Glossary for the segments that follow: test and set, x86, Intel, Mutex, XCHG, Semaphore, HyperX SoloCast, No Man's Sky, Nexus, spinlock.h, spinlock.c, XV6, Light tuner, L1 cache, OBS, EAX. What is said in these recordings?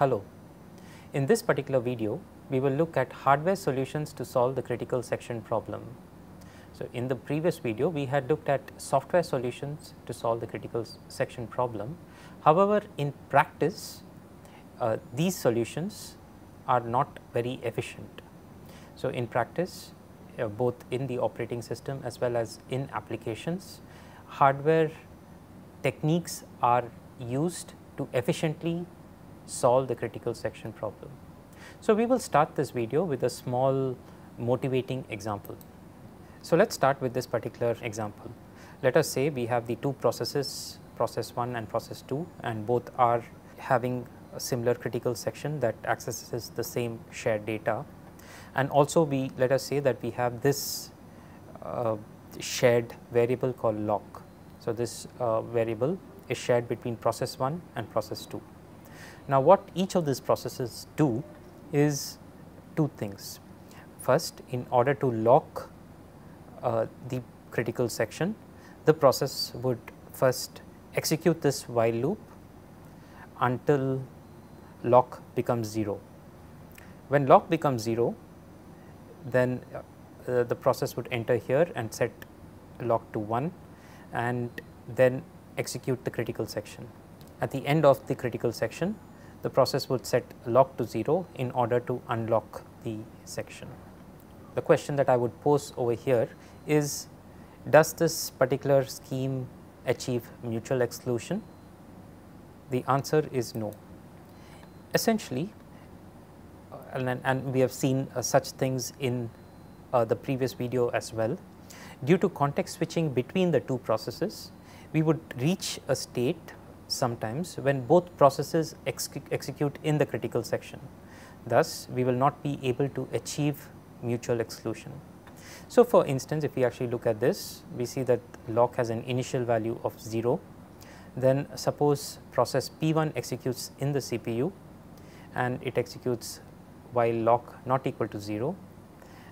Hello, in this particular video we will look at hardware solutions to solve the critical section problem. So, in the previous video we had looked at software solutions to solve the critical section problem. However, in practice these solutions are not very efficient. So, in practice both in the operating system as well as in applications, hardware techniques are used to efficiently solve the critical section problem. So, we will start this video with a small motivating example. So, let us start with this particular example. Let us say we have the two processes, process 1 and process 2, and both are having a similar critical section that accesses the same shared data, and also we let us say that we have this shared variable called lock. So, this variable is shared between process 1 and process 2. Now, what each of these processes do is two things. First, in order to lock the critical section, the process would first execute this while loop until lock becomes 0. When lock becomes 0, then the process would enter here and set lock to 1 and then execute the critical section. At the end of the critical section, the process would set lock to 0 in order to unlock the section. The question that I would pose over here is, does this particular scheme achieve mutual exclusion? The answer is no. Essentially, and we have seen such things in the previous video as well, due to context switching between the two processes, we would reach a state sometimes when both processes execute in the critical section. Thus, we will not be able to achieve mutual exclusion. So, for instance, if we actually look at this, we see that lock has an initial value of 0. Then suppose process P1 executes in the CPU and it executes while lock not equal to 0,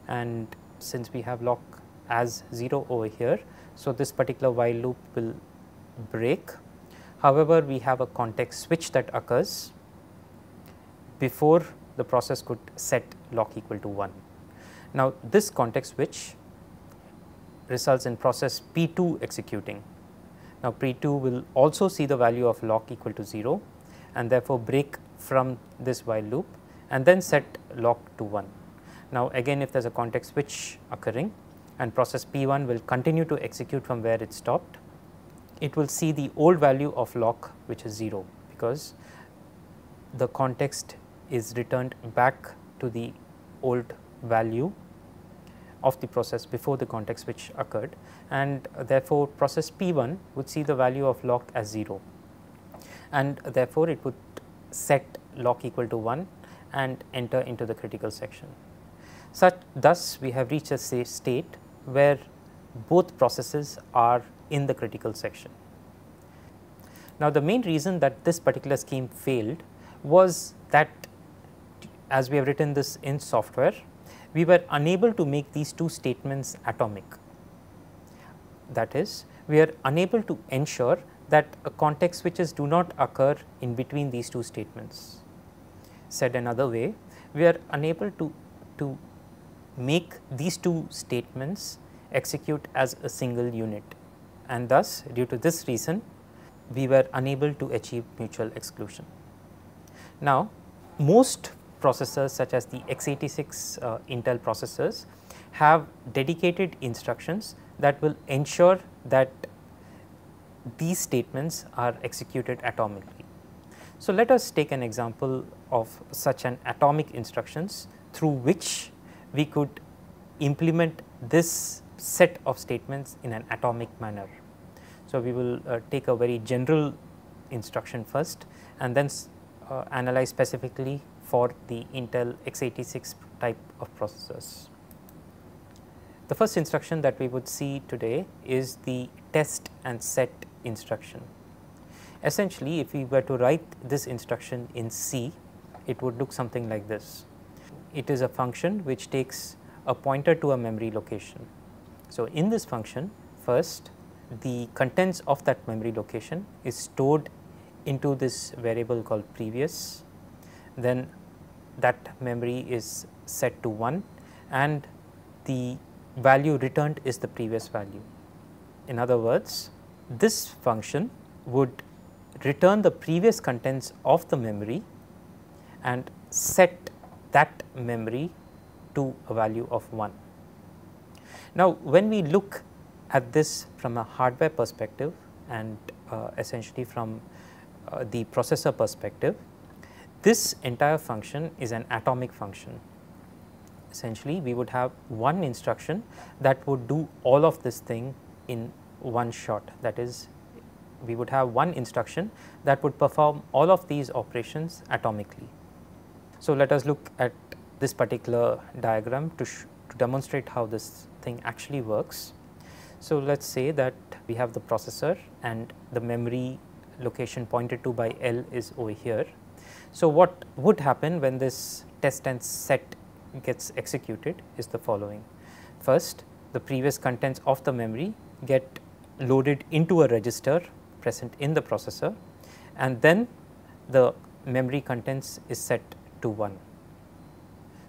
and since we have lock as 0 over here, so this particular while loop will break. However, we have a context switch that occurs before the process could set lock equal to 1. Now, this context switch results in process P2 executing. Now, P2 will also see the value of lock equal to 0 and therefore break from this while loop and then set lock to 1. Now, again if there is a context switch occurring and process P1 will continue to execute from where it stopped, it will see the old value of lock which is 0, because the context is returned back to the old value of the process before the context switch occurred, and therefore process P1 would see the value of lock as 0 and therefore it would set lock equal to 1 and enter into the critical section. Thus, we have reached a state where both processes are in the critical section. Now, the main reason that this particular scheme failed was that, as we have written this in software, we were unable to make these two statements atomic. That is, we are unable to ensure that context switches do not occur in between these two statements. Said another way, we are unable to make these two statements execute as a single unit, and thus due to this reason we were unable to achieve mutual exclusion. Now, most processors such as the x86 Intel processors have dedicated instructions that will ensure that these statements are executed atomically. So, let us take an example of such an atomic instructions through which we could implement this set of statements in an atomic manner. So, we will take a very general instruction first and then analyze specifically for the Intel x86 type of processors. The first instruction that we would see today is the test and set instruction. Essentially, if we were to write this instruction in C, it would look something like this. It is a function which takes a pointer to a memory location. So, in this function, first the contents of that memory location is stored into this variable called previous, then that memory is set to 1 and the value returned is the previous value. In other words, this function would return the previous contents of the memory and set that memory to a value of 1. Now, when we look at this from a hardware perspective and essentially from the processor perspective, this entire function is an atomic function. Essentially, we would have one instruction that would do all of this thing in one shot. That is, we would have one instruction that would perform all of these operations atomically. So, let us look at this particular diagram to demonstrate how this thing actually works. So, let us say that we have the processor and the memory location pointed to by L is over here. So, what would happen when this test and set gets executed is the following. First, the previous contents of the memory get loaded into a register present in the processor, and then the memory contents is set to 1.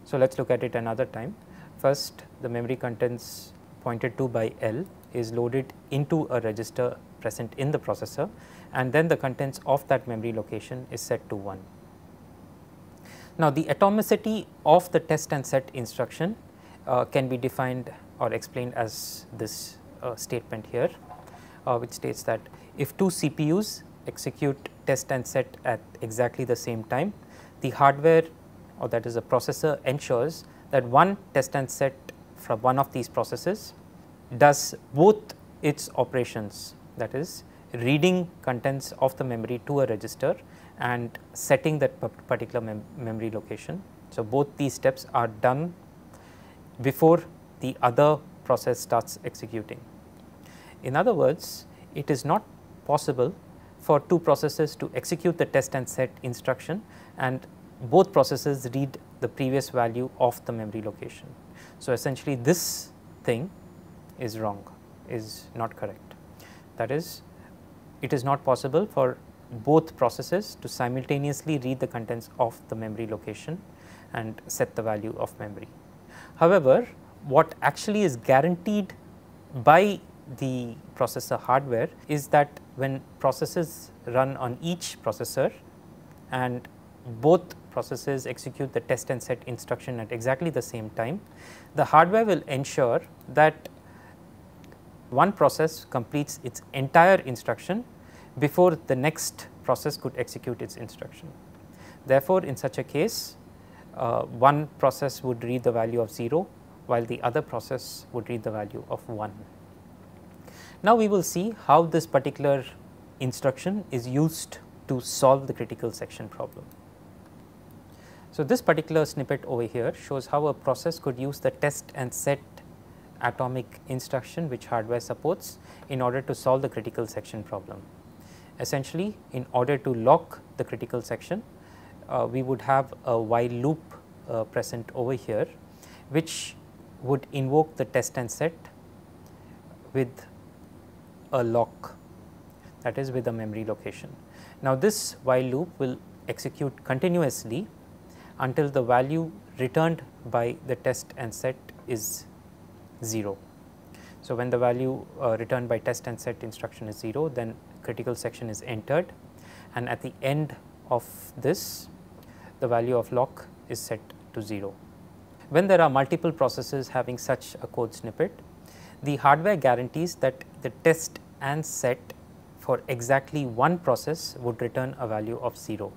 So, let us look at it another time. First, the memory contents pointed to by L is loaded into a register present in the processor, and then the contents of that memory location is set to 1. Now, the atomicity of the test and set instruction can be defined or explained as this statement here, which states that if two CPUs execute test and set at exactly the same time, the hardware, or that is the processor, ensures that one test and set from one of these processes does both its operations, that is reading contents of the memory to a register and setting that particular memory location. So, both these steps are done before the other process starts executing. In other words, it is not possible for two processes to execute the test and set instruction and both processes read the previous value of the memory location. So, essentially this thing is wrong, is not correct. That is, it is not possible for both processes to simultaneously read the contents of the memory location and set the value of memory. However, what actually is guaranteed by the processor hardware is that when processes run on each processor and both processes execute the test and set instruction at exactly the same time, the hardware will ensure that one process completes its entire instruction before the next process could execute its instruction. Therefore, in such a case, one process would read the value of 0, while the other process would read the value of 1. Now, we will see how this particular instruction is used to solve the critical section problem. So, this particular snippet over here shows how a process could use the test and set atomic instruction which hardware supports in order to solve the critical section problem. Essentially, in order to lock the critical section, we would have a while loop present over here, which would invoke the test and set with a lock, that is with a memory location. Now, this while loop will execute continuously until the value returned by the test and set is 0. So, when the value returned by test and set instruction is 0, then critical section is entered, and at the end of this the value of lock is set to 0. When there are multiple processes having such a code snippet, the hardware guarantees that the test and set for exactly one process would return a value of 0.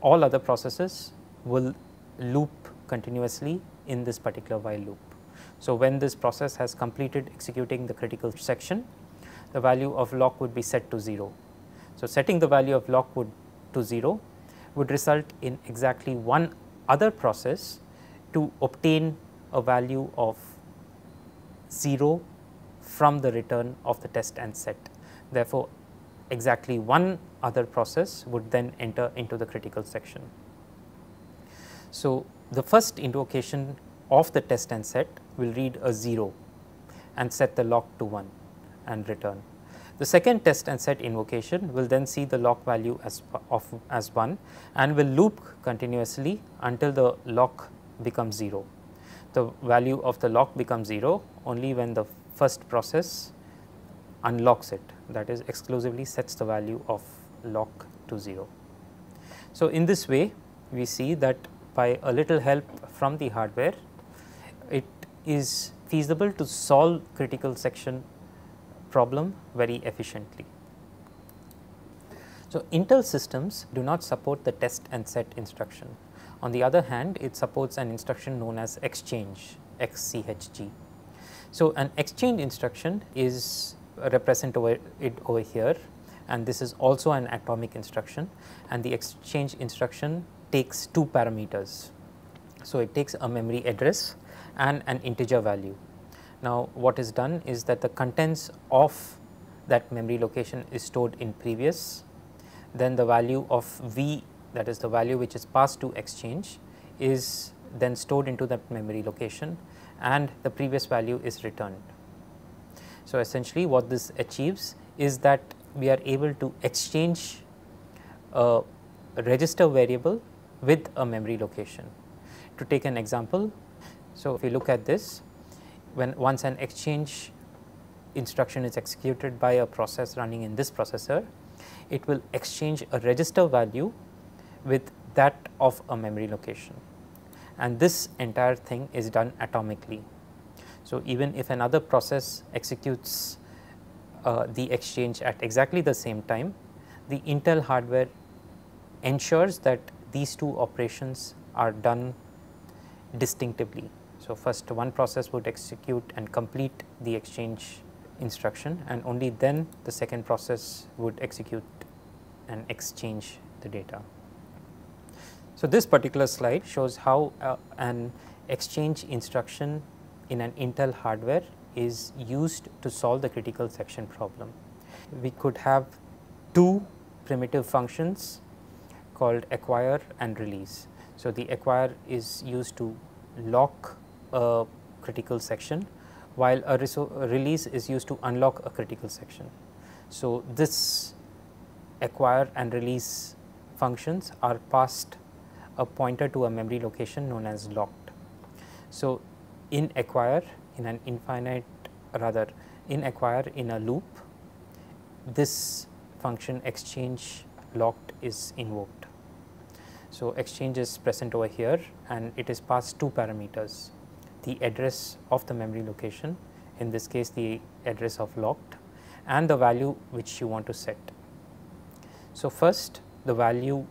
All other processes will loop continuously in this particular while loop. So, when this process has completed executing the critical section, the value of lock would be set to 0. So, setting the value of lock to 0 would result in exactly one other process to obtain a value of 0 from the return of the test and set. Therefore, exactly one other process would then enter into the critical section. So, the first invocation of the test and set will read a 0 and set the lock to 1 and return. The second test and set invocation will then see the lock value as 1 and will loop continuously until the lock becomes 0. The value of the lock becomes 0 only when the first process unlocks it, that is exclusively sets the value of lock to 0. So, in this way we see that by a little help from the hardware, it is feasible to solve critical section problem very efficiently. So, Intel systems do not support the test and set instruction. On the other hand, it supports an instruction known as exchange, XCHG. So, an exchange instruction is represented over here, and this is also an atomic instruction, and the exchange instruction takes two parameters. So, it takes a memory address and an integer value. Now, what is done is that the contents of that memory location is stored in previous, then the value of V, that is the value which is passed to exchange, is then stored into that memory location and the previous value is returned. So, essentially what this achieves is that we are able to exchange a register variable with a memory location. To take an example, so if we look at this, once an exchange instruction is executed by a process running in this processor, it will exchange a register value with that of a memory location, and this entire thing is done atomically. So, even if another process executes the exchange at exactly the same time, the Intel hardware ensures that these two operations are done distinctively. So, first one process would execute and complete the exchange instruction, and only then the second process would execute and exchange the data. So, this particular slide shows how an exchange instruction in an Intel hardware is used to solve the critical section problem. We could have two primitive functions called acquire and release. So, the acquire is used to lock a critical section, while a release is used to unlock a critical section. So, this acquire and release functions are passed a pointer to a memory location known as locked. So, in acquire in a loop, this function exchange locked is invoked. So, exchange is present over here and it is passed two parameters, the address of the memory location, in this case the address of locked, and the value which you want to set. So, first the value,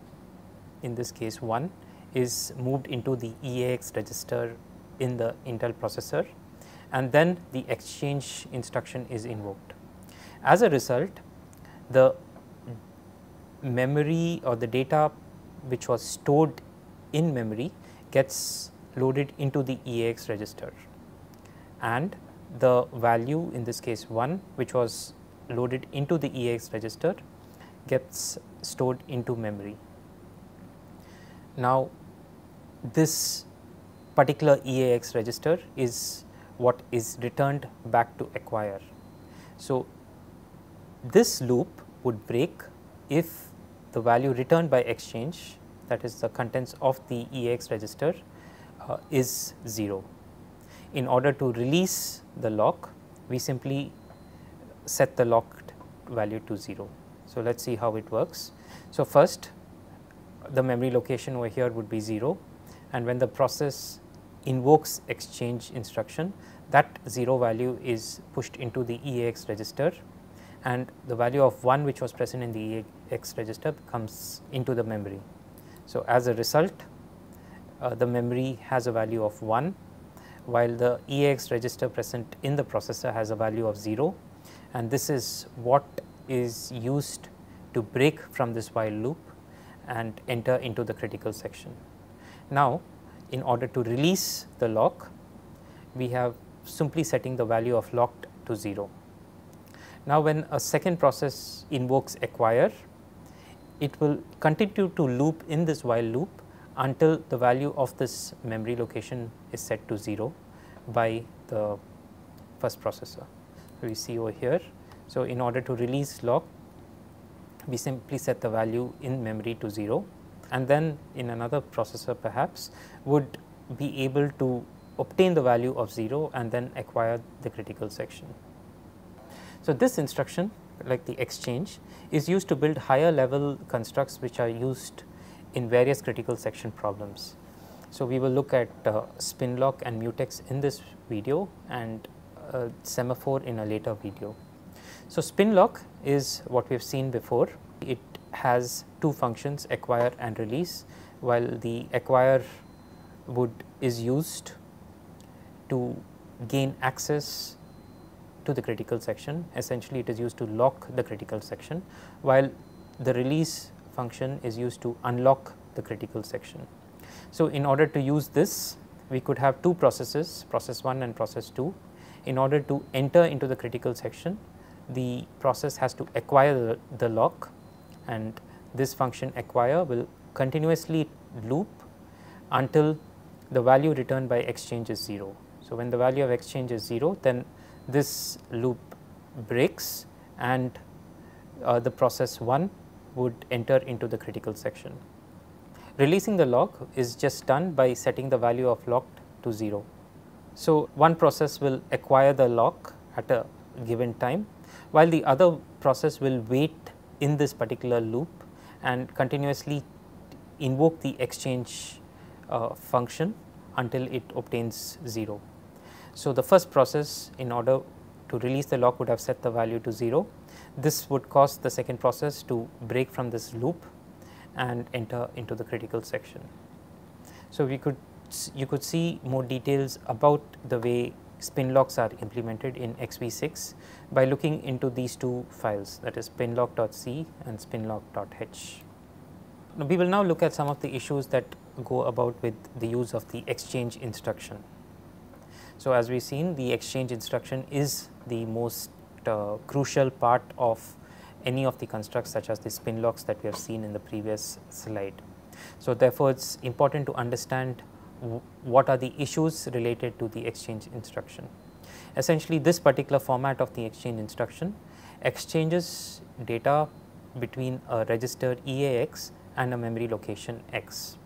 in this case 1, is moved into the EAX register in the Intel processor, and then the exchange instruction is invoked. As a result, the memory or the data which was stored in memory gets loaded into the EAX register, and the value, in this case 1, which was loaded into the EAX register, gets stored into memory. Now, this particular EAX register is what is returned back to acquire. So, this loop would break if the value returned by exchange, that is the contents of the EAX register, is 0. In order to release the lock, we simply set the locked value to 0. So, let us see how it works. So, first the memory location over here would be 0, and when the process invokes exchange instruction, that 0 value is pushed into the EAX register, and the value of 1 which was present in the EAX register comes into the memory. So, as a result, the memory has a value of 1, while the EAX register present in the processor has a value of 0, and this is what is used to break from this while loop and enter into the critical section. Now, in order to release the lock, we have simply setting the value of locked to 0. Now, when a second process invokes acquire, it will continue to loop in this while loop until the value of this memory location is set to 0 by the first processor. So, we see over here. So, in order to release lock, we simply set the value in memory to 0, and then in another processor perhaps would be able to obtain the value of 0 and then acquire the critical section. So, this instruction, like the exchange, is used to build higher level constructs which are used in various critical section problems. So, we will look at Spinlock and Mutex in this video and Semaphore in a later video. So, Spinlock is what we have seen before. It has two functions, acquire and release, while the acquire is used to gain access to the critical section. Essentially, it is used to lock the critical section, while the release function is used to unlock the critical section. So, in order to use this, we could have two processes, process 1 and process 2. In order to enter into the critical section, the process has to acquire the lock, and this function acquire will continuously loop until the value returned by exchange is 0. So, when the value of exchange is 0, then this loop breaks and the process 1 would enter into the critical section. Releasing the lock is just done by setting the value of lock to 0. So, one process will acquire the lock at a given time, while the other process will wait in this particular loop and continuously invoke the exchange function until it obtains 0. So, the first process, in order to release the lock, would have set the value to 0. This would cause the second process to break from this loop and enter into the critical section. So, you could see more details about the way spinlocks are implemented in XV6 by looking into these two files, that is spinlock.c and spinlock.h. We will now look at some of the issues that go about with the use of the exchange instruction. So, as we have seen, the exchange instruction is the most crucial part of any of the constructs such as the spinlocks that we have seen in the previous slide. So, therefore, it is important to understand what are the issues related to the exchange instruction. Essentially, this particular format of the exchange instruction exchanges data between a register EAX and a memory location X.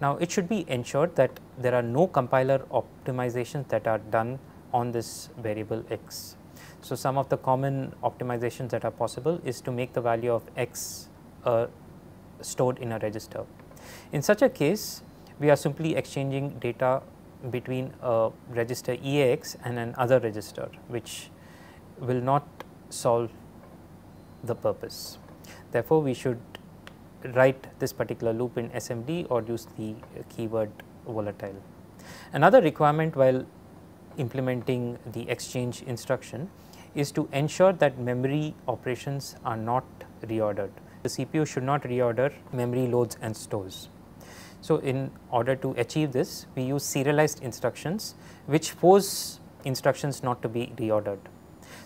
Now, it should be ensured that there are no compiler optimizations that are done on this variable X. So, some of the common optimizations that are possible is to make the value of X stored in a register. In such a case, we are simply exchanging data between a register EAX and an other register, which will not solve the purpose. Therefore, we should write this particular loop in SMD or use the keyword volatile. Another requirement while implementing the exchange instruction is to ensure that memory operations are not reordered. The CPU should not reorder memory loads and stores. So, in order to achieve this, we use serialized instructions which force instructions not to be reordered.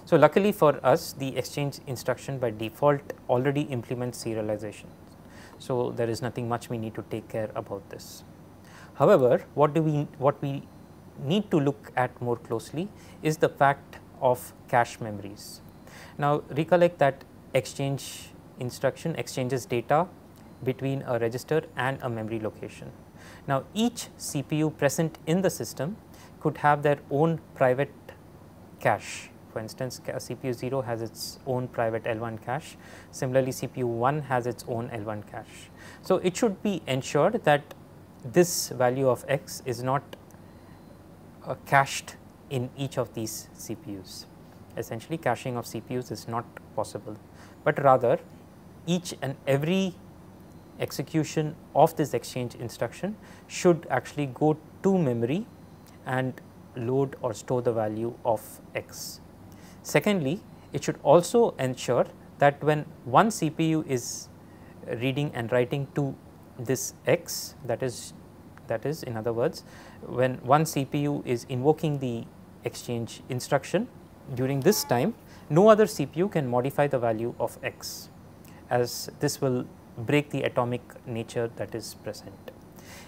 So, luckily for us, the exchange instruction by default already implements serialization. So, there is nothing much we need to take care about this. However, what we need to look at more closely is the fact of cache memories. Now, recollect that exchange instruction exchanges data between a register and a memory location. Now, each CPU present in the system could have their own private cache. For instance, CPU 0 has its own private L1 cache, similarly CPU 1 has its own L1 cache. So, it should be ensured that this value of X is not cached in each of these CPUs. Essentially, caching of CPUs is not possible, but rather each and every execution of this exchange instruction should actually go to memory and load or store the value of X. Secondly, it should also ensure that when one CPU is reading and writing to this X, that is in other words, when one CPU is invoking the exchange instruction, during this time no other CPU can modify the value of X, as this will break the atomic nature that is present.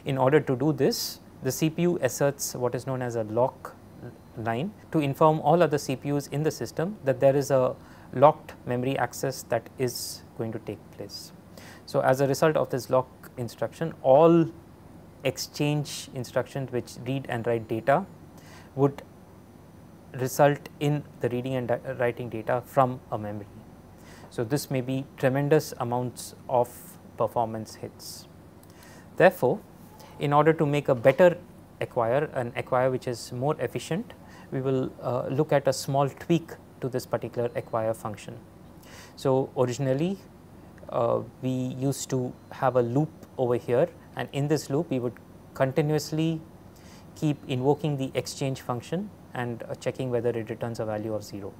In order to do this, the CPU asserts what is known as a lock line to inform all other CPUs in the system that there is a locked memory access that is going to take place. So, as a result of this lock instruction, all exchange instructions which read and write data would result in the reading and writing data from a memory. So, this may be tremendous amounts of performance hits. Therefore, in order to make a better acquire, an acquire which is more efficient, we will look at a small tweak to this particular acquire function. So, originally we used to have a loop over here, and in this loop we would continuously keep invoking the exchange function and checking whether it returns a value of 0.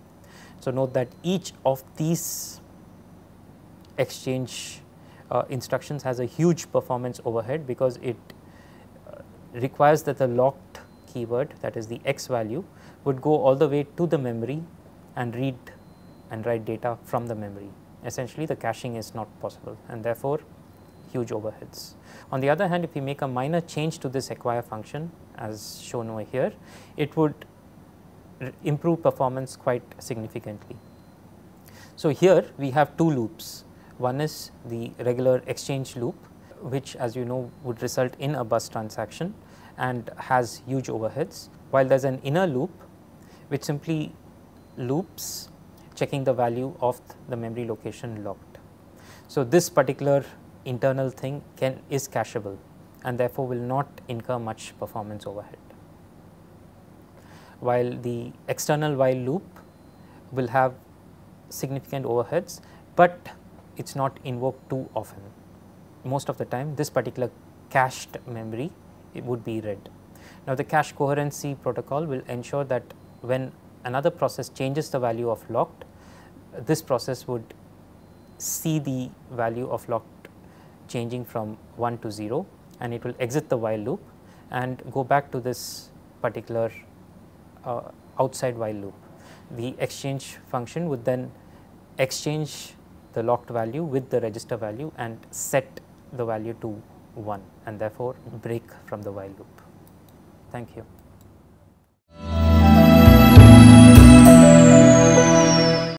So, note that each of these exchange instructions has a huge performance overhead, because it requires that the locked keyword, that is the x value, would go all the way to the memory and read and write data from the memory. Essentially, the caching is not possible, and therefore huge overheads. On the other hand, if we make a minor change to this acquire function as shown over here, it would improve performance quite significantly. So, here we have two loops. One is the regular exchange loop, which, as you know, would result in a bus transaction and has huge overheads, while there is an inner loop which simply loops checking the value of the memory location locked. So, this particular internal thing is cacheable and therefore will not incur much performance overhead, while the external while loop will have significant overheads, but it is not invoked too often. Most of the time this particular cached memory, it would be read. Now, the cache coherency protocol will ensure that when another process changes the value of locked, this process would see the value of locked changing from 1 to 0 and it will exit the while loop and go back to this particular outside while loop. The exchange function would then exchange the locked value with the register value and set the value to 1 and therefore break from the while loop. Thank you.